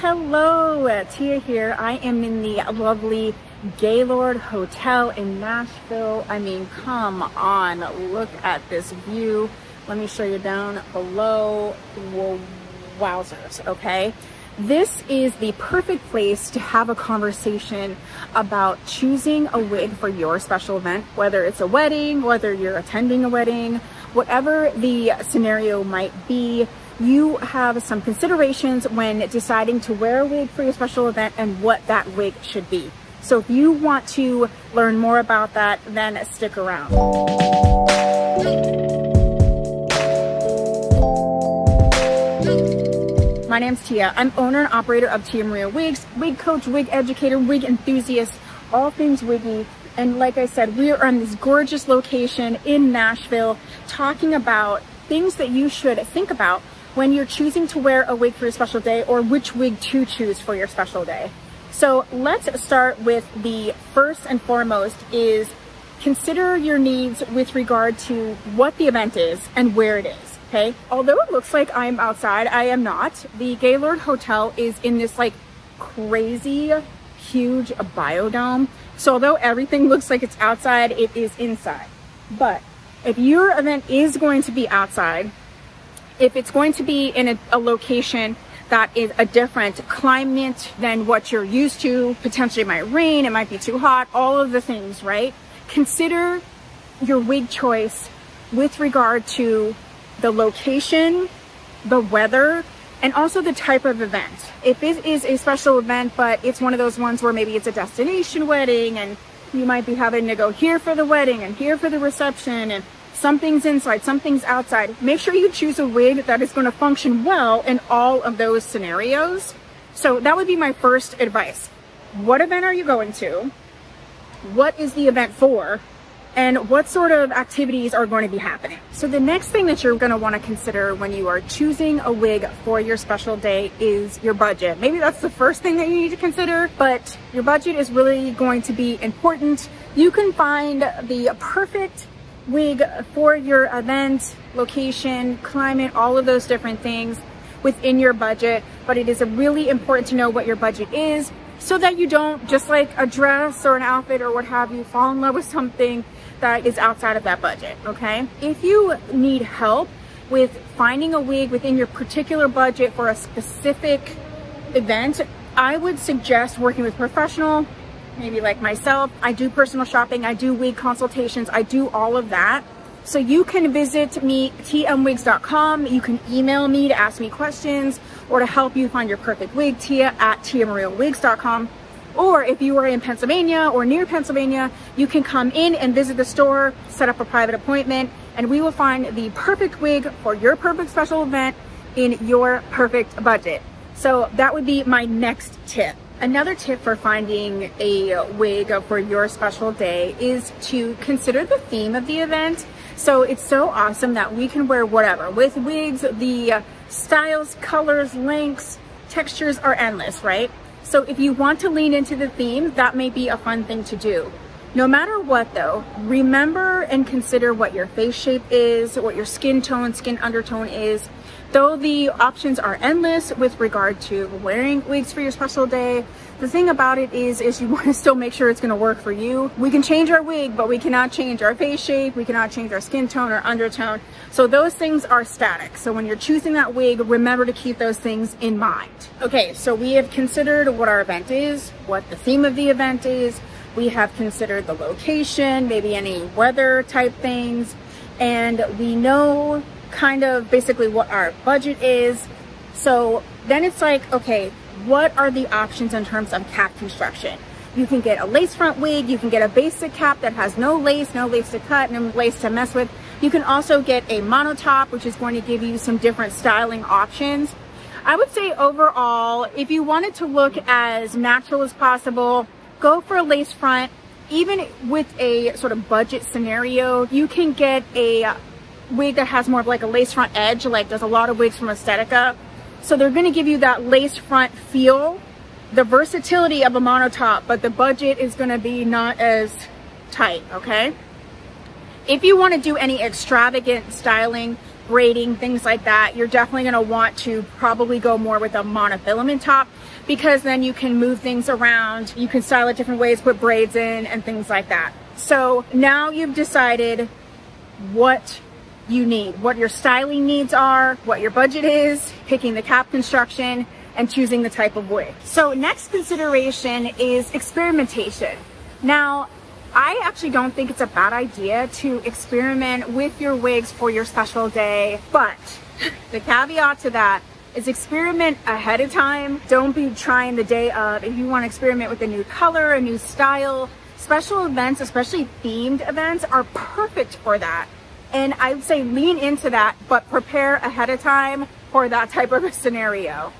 Hello, Tia here. I am in the lovely Gaylord Hotel in Nashville. I mean, come on, look at this view. Let me show you down below. Whoa, wowzers, okay? This is the perfect place to have a conversation about choosing a wig for your special event, whether it's a wedding, whether you're attending a wedding, whatever the scenario might be. You have some considerations when deciding to wear a wig for your special event and what that wig should be. So if you want to learn more about that, then stick around. My name's Tia. I'm owner and operator of Tia Maria Wigs, wig coach, wig educator, wig enthusiast, all things wiggy. And like I said, we are on this gorgeous location in Nashville talking about things that you should think about when you're choosing to wear a wig for your special day, or which wig to choose for your special day. So let's start with the first and foremost is consider your needs with regard to what the event is and where it is, okay? Although it looks like I'm outside, I am not. The Gaylord Hotel is in this like crazy huge biodome. So although everything looks like it's outside, it is inside. But if your event is going to be outside, if it's going to be in a location that is a different climate than what you're used to, potentially it might rain, it might be too hot, all of the things, right? Consider your wig choice with regard to the location, the weather, and also the type of event. If it is a special event, but it's one of those ones where maybe it's a destination wedding and you might be having to go here for the wedding and here for the reception, and something's inside, something's outside. Make sure you choose a wig that is going to function well in all of those scenarios. So that would be my first advice. What event are you going to? What is the event for? And what sort of activities are going to be happening? So the next thing that you're going to want to consider when you are choosing a wig for your special day is your budget. Maybe that's the first thing that you need to consider, but your budget is really going to be important. You can find the perfect wig for your event, location, climate, all of those different things within your budget, but it is really important to know what your budget is so that you don't, just like a dress or an outfit or what have you, fall in love with something that is outside of that budget, okay? If you need help with finding a wig within your particular budget for a specific event, I would suggest working with a professional, maybe like myself. I do personal shopping, I do wig consultations, I do all of that. So you can visit me, tmwigs.com. You can email me to ask me questions or to help you find your perfect wig, Tia at tiamariawigs.com. Or if you are in Pennsylvania or near Pennsylvania, you can come in and visit the store, set up a private appointment, and we will find the perfect wig for your perfect special event in your perfect budget. So that would be my next tip. Another tip for finding a wig for your special day is to consider the theme of the event. So it's so awesome that we can wear whatever. With wigs, the styles, colors, lengths, textures are endless, right? So if you want to lean into the theme, that may be a fun thing to do. No matter what though, remember and consider what your face shape is, what your skin tone, skin undertone is. Though the options are endless with regard to wearing wigs for your special day, the thing about it is you want to still make sure it's going to work for you. We can change our wig, but we cannot change our face shape, we cannot change our skin tone or undertone. So those things are static. So when you're choosing that wig, remember to keep those things in mind. Okay, so we have considered what our event is, what the theme of the event is, we have considered the location, maybe any weather type things, and we know kind of basically what our budget is. So then it's like, okay, what are the options in terms of cap construction? You can get a lace front wig, you can get a basic cap that has no lace to cut, no lace to mess with. You can also get a monotop, which is going to give you some different styling options. I would say overall, if you wanted to look as natural as possible, go for a lace front. Even with a sort of budget scenario, you can get a wig that has more of like a lace front edge. Like there's a lot of wigs from Aesthetica, so they're going to give you that lace front feel, the versatility of a monotop, but the budget is going to be not as tight, okay? If you want to do any extravagant styling, braiding, things like that, you're definitely going to want to probably go more with a monofilament top, because then you can move things around, you can style it different ways, put braids in and things like that. So now you've decided what you need, what your styling needs are, what your budget is, picking the cap construction, and choosing the type of wig. So next consideration is experimentation. Now, I actually don't think it's a bad idea to experiment with your wigs for your special day, but the caveat to that is experiment ahead of time. Don't be trying the day of. If you want to experiment with a new color, a new style, special events, especially themed events, are perfect for that. And I would say lean into that, but prepare ahead of time for that type of a scenario.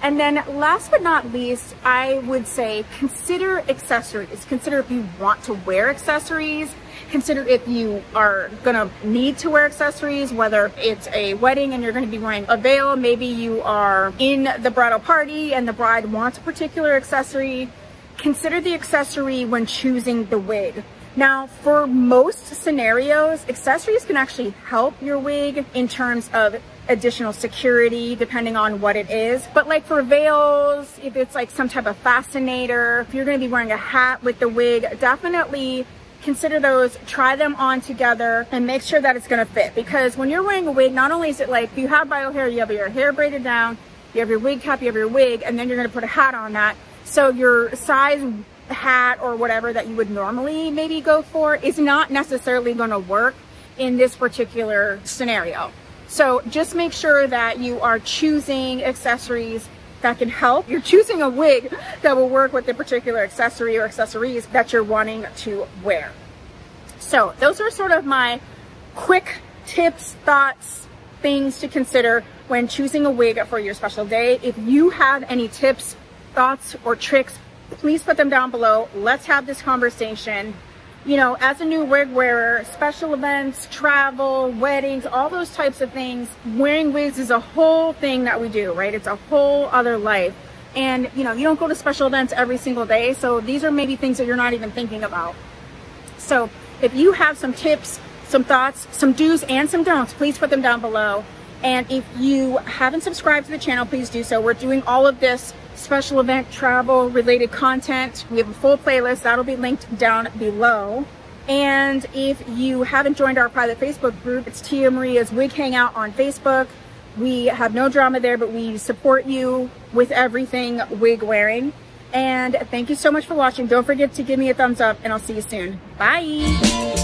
And then last but not least, I would say consider accessories. Consider if you want to wear accessories. Consider if you are gonna need to wear accessories, whether it's a wedding and you're gonna be wearing a veil, maybe you are in the bridal party and the bride wants a particular accessory. Consider the accessory when choosing the wig. Now, for most scenarios, accessories can actually help your wig in terms of additional security, depending on what it is. But like for veils, if it's like some type of fascinator, if you're going to be wearing a hat with the wig, definitely consider those, try them on together, and make sure that it's going to fit. Because when you're wearing a wig, not only is it like, if you have bio hair, you have your hair braided down, you have your wig cap, you have your wig, and then you're going to put a hat on that. So your size hat or whatever that you would normally maybe go for is not necessarily going to work in this particular scenario. So just make sure that you are choosing accessories that can help. You're choosing a wig that will work with the particular accessory or accessories that you're wanting to wear. So those are sort of my quick tips, thoughts, things to consider when choosing a wig for your special day. If you have any tips, thoughts, or tricks, please put them down below. Let's have this conversation. You know, as a new wig wearer, special events, travel, weddings, all those types of things, wearing wigs is a whole thing that we do, right? It's a whole other life. And, you know, you don't go to special events every single day. So these are maybe things that you're not even thinking about. So if you have some tips, some thoughts, some do's and some don'ts, please put them down below. And if you haven't subscribed to the channel, please do so. We're doing all of this special event, travel related content. We have a full playlist that'll be linked down below. And if you haven't joined our private Facebook group, it's Tia Maria's Wig Hangout on Facebook. We have no drama there, but we support you with everything wig wearing. And thank you so much for watching. Don't forget to give me a thumbs up, and I'll see you soon. Bye.